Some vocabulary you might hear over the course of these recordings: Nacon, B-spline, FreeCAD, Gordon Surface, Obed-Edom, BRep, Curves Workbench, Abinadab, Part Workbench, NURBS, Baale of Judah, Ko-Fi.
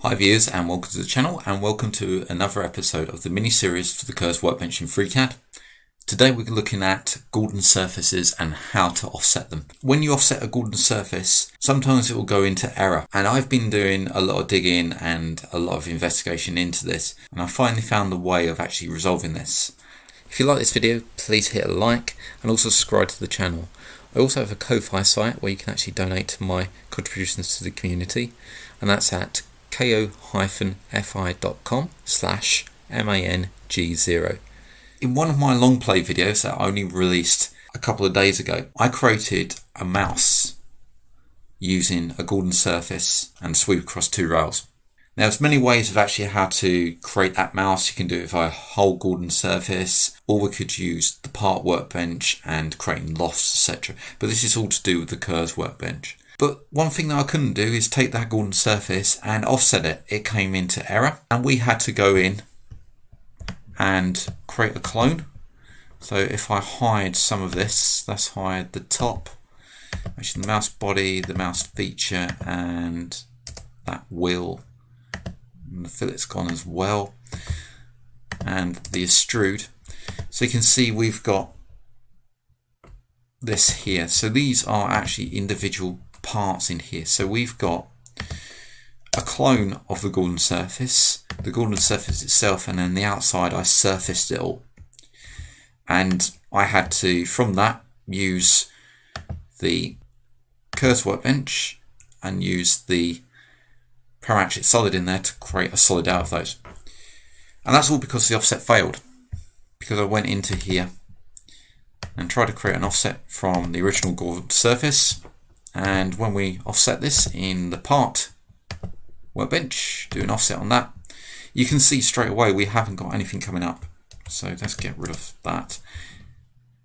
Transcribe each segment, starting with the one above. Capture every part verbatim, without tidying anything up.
Hi viewers, and welcome to the channel, and welcome to another episode of the mini-series for the Curves Workbench in FreeCAD. Today we're looking at Gordon surfaces and how to offset them. When you offset a Gordon surface, sometimes it will go into error, and I've been doing a lot of digging and a lot of investigation into this, and I finally found the way of actually resolving this. If you like this video, please hit a like and also subscribe to the channel. I also have a Ko-Fi site where you can actually donate to my contributions to the community, and that's at ko dash fi dot com slash man g zero. In one of my long play videos that I only released a couple of days ago, I created a mouse using a Gordon surface and sweep across two rails. Now there's many ways of actually how to create that mouse. You can do it via a whole Gordon surface, or we could use the Part Workbench and creating lofts, et cetera. But this is all to do with the Curves Workbench. But one thing that I couldn't do is take that Gordon surface and offset it. It came into error, and we had to go in and create a clone. So if I hide some of this, let's hide the top, actually the mouse body, the mouse feature, and that wheel. And the fillet's gone as well, and the extrude. So you can see we've got this here. So these are actually individual parts in here. So we've got a clone of the Gordon surface, the Gordon surface itself, and then the outside I surfaced it all. And I had to, from that, use the Curves Workbench and use the parametric solid in there to create a solid out of those. And that's all because the offset failed, because I went into here and tried to create an offset from the original Gordon surface. And when we offset this in the Part Workbench, do an offset on that, you can see straight away we haven't got anything coming up. So let's get rid of that.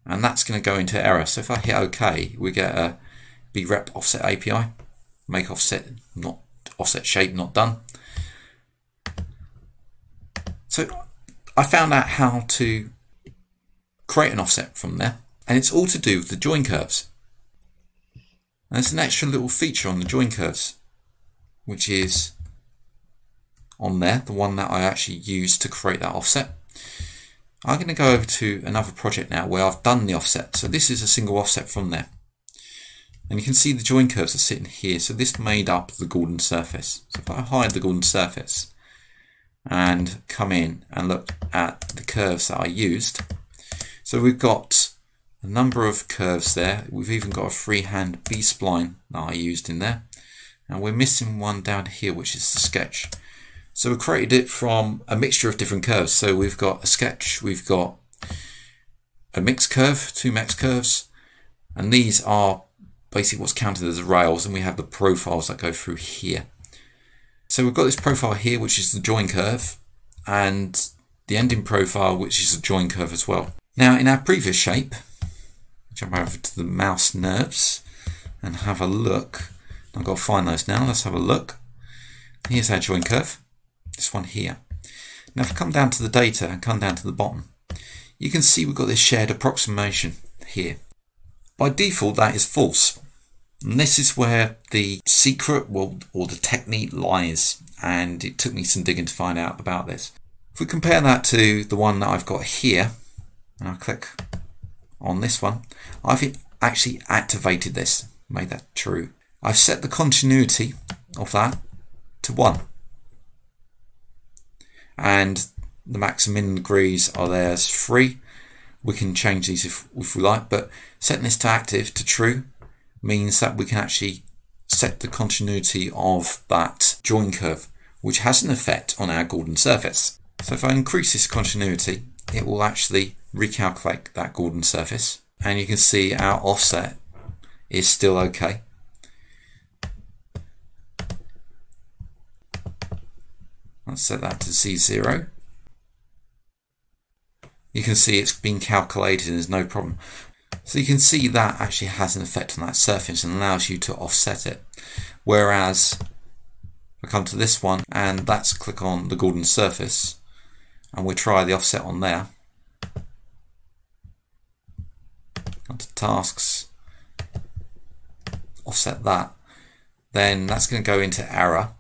And that's going to go into error. So if I hit OK, we get a BRep offset A P I, make offset not offset shape not done. So I found out how to create an offset from there, and it's all to do with the join curves. And there's an extra little feature on the join curves, which is on there, the one that I actually used to create that offset. I'm going to go over to another project now where I've done the offset. So this is a single offset from there. And you can see the join curves are sitting here. So this made up the Gordon surface. So if I hide the Gordon surface and come in and look at the curves that I used. So we've got a number of curves there. We've even got a freehand B-spline that I used in there. And we're missing one down here, which is the sketch. So we created it from a mixture of different curves. So we've got a sketch, we've got a mixed curve, two mixed curves. And these are basically what's counted as rails. And we have the profiles that go through here. So we've got this profile here, which is the join curve, and the ending profile, which is the join curve as well. Now in our previous shape, jump over to the mouse NURBS and have a look. I've got to find those now. Let's have a look. Here's our join curve, this one here. Now if I come down to the data and come down to the bottom, you can see we've got this shared approximation here. By default that is false, and this is where the secret well, or the technique lies, and it took me some digging to find out about this. If we compare that to the one that I've got here, and I click on this one, I've actually activated this, made that true. I've set the continuity of that to one. And the max and min degrees are there as three. We can change these if, if we like, but setting this to active to true means that we can actually set the continuity of that join curve, which has an effect on our Gordon surface. So if I increase this continuity, it will actually recalculate that Gordon surface, and you can see our offset is still okay. Let's set that to Z zero. You can see it's been calculated and there's no problem. So you can see that actually has an effect on that surface and allows you to offset it. Whereas if I come to this one and let's click on the Gordon surface and we try the offset on there. To tasks, offset that, then that's going to go into error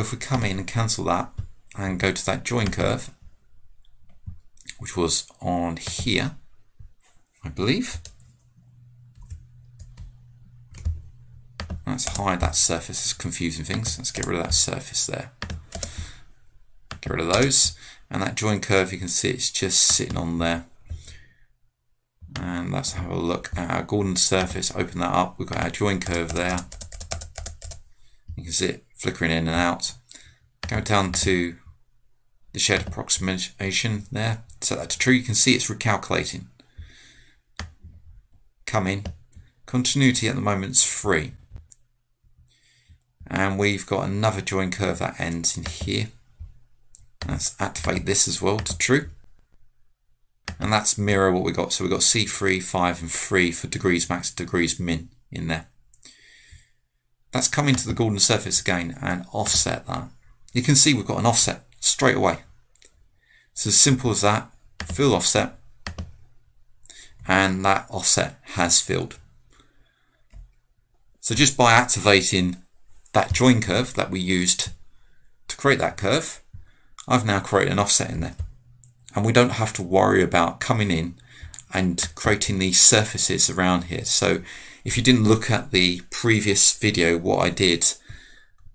But if we come in and cancel that and go to that join curve, which was on here, I believe. Let's hide that surface, it's confusing things. Let's get rid of that surface there. Get rid of those. And that join curve, you can see it's just sitting on there. And let's have a look at our Gordon surface, open that up. We've got our join curve there. You can see it flickering in and out. Go down to the shared approximation there. Set that to true. You can see it's recalculating. Come in. Continuity at the moment is free. And we've got another join curve that ends in here. Let's activate this as well to true. And that's mirror what we got. So we've got C three, five and three for degrees max, degrees min in there. That's come into the Gordon surface again and offset that. You can see we've got an offset straight away. It's as simple as that. Fill offset. And that offset has filled. So just by activating that join curve that we used to create that curve, I've now created an offset in there. And we don't have to worry about coming in and creating these surfaces around here. So if you didn't look at the previous video, what I did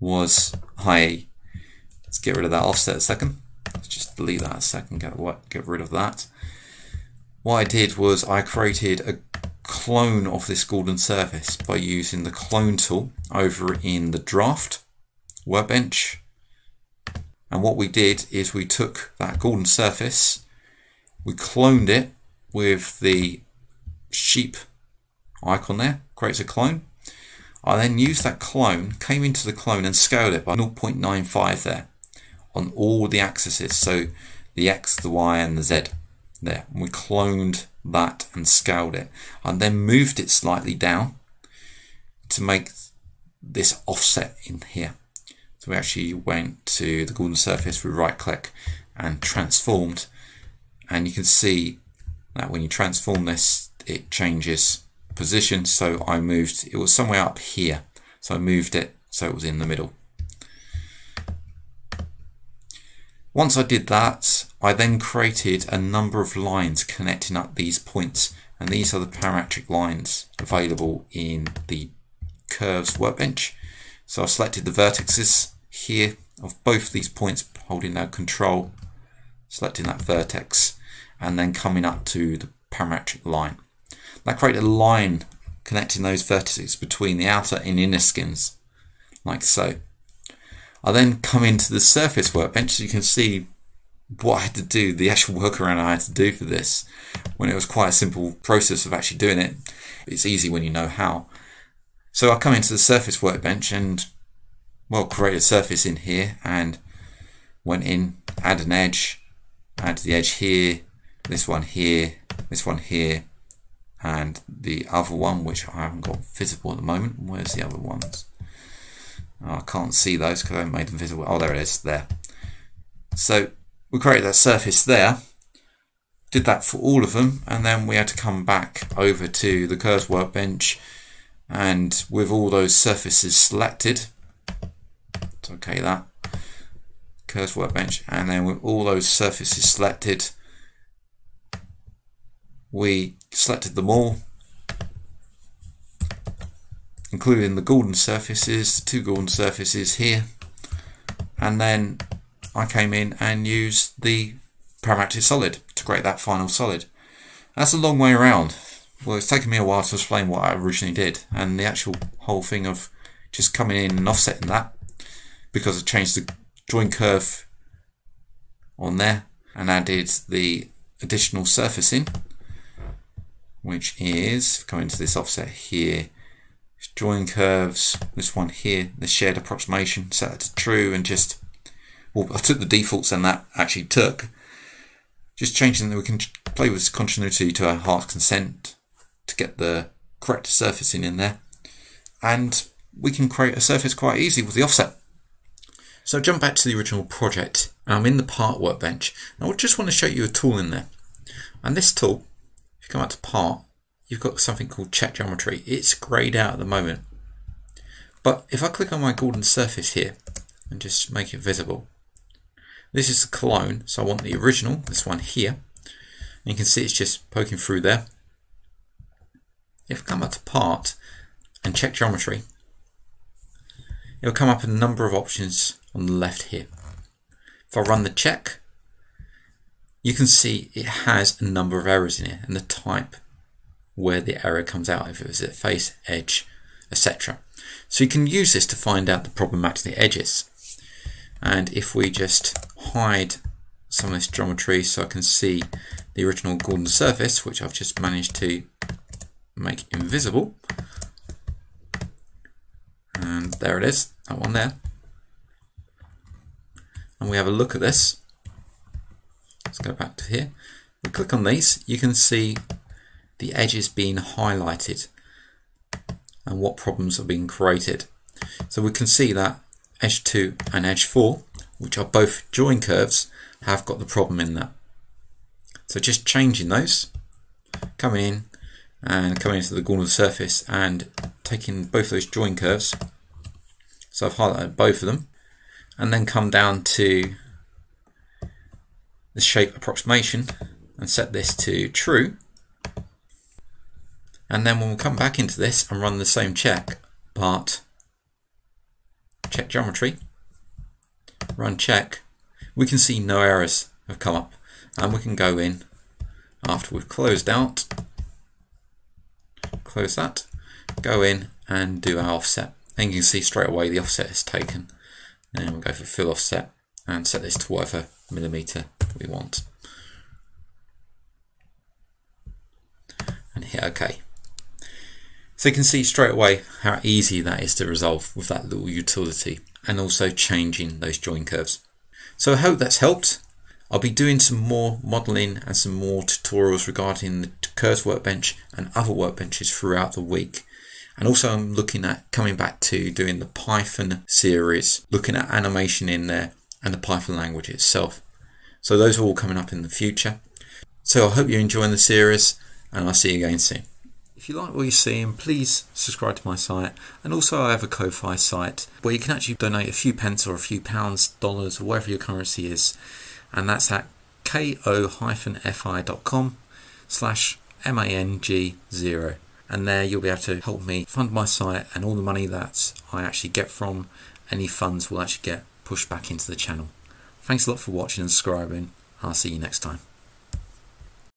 was I, let's get rid of that offset a second. Let's just delete that a second, get, get rid of that. What I did was I created a clone of this Gordon surface by using the clone tool over in the draft workbench. And what we did is we took that Gordon surface, we cloned it with the sheep icon there, creates a clone. I then used that clone, came into the clone and scaled it by zero point nine five there on all the axes. So the X, the Y and the Z there. And we cloned that and scaled it. I then moved it slightly down to make this offset in here. So we actually went to the Gordon surface, we right click and transformed. And you can see that when you transform this, it changes position. So I moved, it was somewhere up here. So I moved it so it was in the middle. Once I did that, I then created a number of lines connecting up these points. And these are the parametric lines available in the Curves workbench. So I've selected the vertices here of both these points, holding down control, selecting that vertex, and then coming up to the parametric line. That created a line connecting those vertices between the outer and inner skins, like so. I then come into the surface workbench, so you can see what I had to do, the actual workaround I had to do for this, when it was quite a simple process of actually doing it. It's easy when you know how. So I'll come into the surface workbench and, well, create a surface in here and went in, add an edge, add the edge here, this one here, this one here, and the other one, which I haven't got visible at the moment. Where's the other ones? Oh, I can't see those because I haven't made them visible. Oh, there it is, there. So we created that surface there, did that for all of them, and then we had to come back over to the Curves workbench. And with all those surfaces selected, it's okay that Curves workbench, and then with all those surfaces selected, we selected them all, including the Gordon surfaces, two Gordon surfaces here, and then I came in and used the parametric solid to create that final solid. That's a long way around. Well, it's taken me a while to explain what I originally did, and the actual whole thing of just coming in and offsetting that, because I changed the join curve on there and added the additional surface in, which is coming to this offset here, join curves, this one here, the shared approximation, set it to true, and just, well, I took the defaults and that actually took, just changing that we can play with continuity to our heart's consent, to get the correct surfacing in there, and we can create a surface quite easy with the offset. So jump back to the original project. I'm in the Part workbench. Now I just want to show you a tool in there, and this tool, if you come out to Part, you've got something called Check Geometry. It's greyed out at the moment, but if I click on my Gordon surface here, and just make it visible. This is the clone, so I want the original, this one here. And you can see it's just poking through there. If I come up to Part and check Geometry, it'll come up a number of options on the left here. If I run the check, you can see it has a number of errors in here, and the type where the error comes out, if it was at face, edge, et cetera. So you can use this to find out the problematic edges. And if we just hide some of this geometry so I can see the original Gordon surface, which I've just managed to make invisible, and there it is, that one there. And we have a look at this. Let's go back to here. We click on these, you can see the edges being highlighted and what problems are being created. So we can see that edge two and edge four, which are both join curves, have got the problem in that. So just changing those, coming in and coming into the Gordon surface and taking both of those join curves. So I've highlighted both of them, and then come down to the shape approximation and set this to true. And then when we come back into this and run the same check, Part, check Geometry, run check, we can see no errors have come up, and we can go in after we've closed out, close that, go in and do our offset, and you can see straight away the offset is taken. And we'll go for fill offset and set this to whatever millimeter we want, and hit OK. So you can see straight away how easy that is to resolve with that little utility, and also changing those join curves. So I hope that's helped. I'll be doing some more modeling and some more tutorials regarding the Curves Workbench and other workbenches throughout the week. And also I'm looking at coming back to doing the Python series, looking at animation in there and the Python language itself. So those are all coming up in the future. So I hope you're enjoying the series, and I'll see you again soon. If you like what you're seeing, please subscribe to my site, and also I have a Ko-Fi site where you can actually donate a few pence or a few pounds, dollars, or whatever your currency is, and that's at ko dash fi dot com slash mang zero, and there you'll be able to help me fund my site, and all the money that I actually get from any funds will actually get pushed back into the channel. Thanks a lot for watching and subscribing, and I'll see you next time.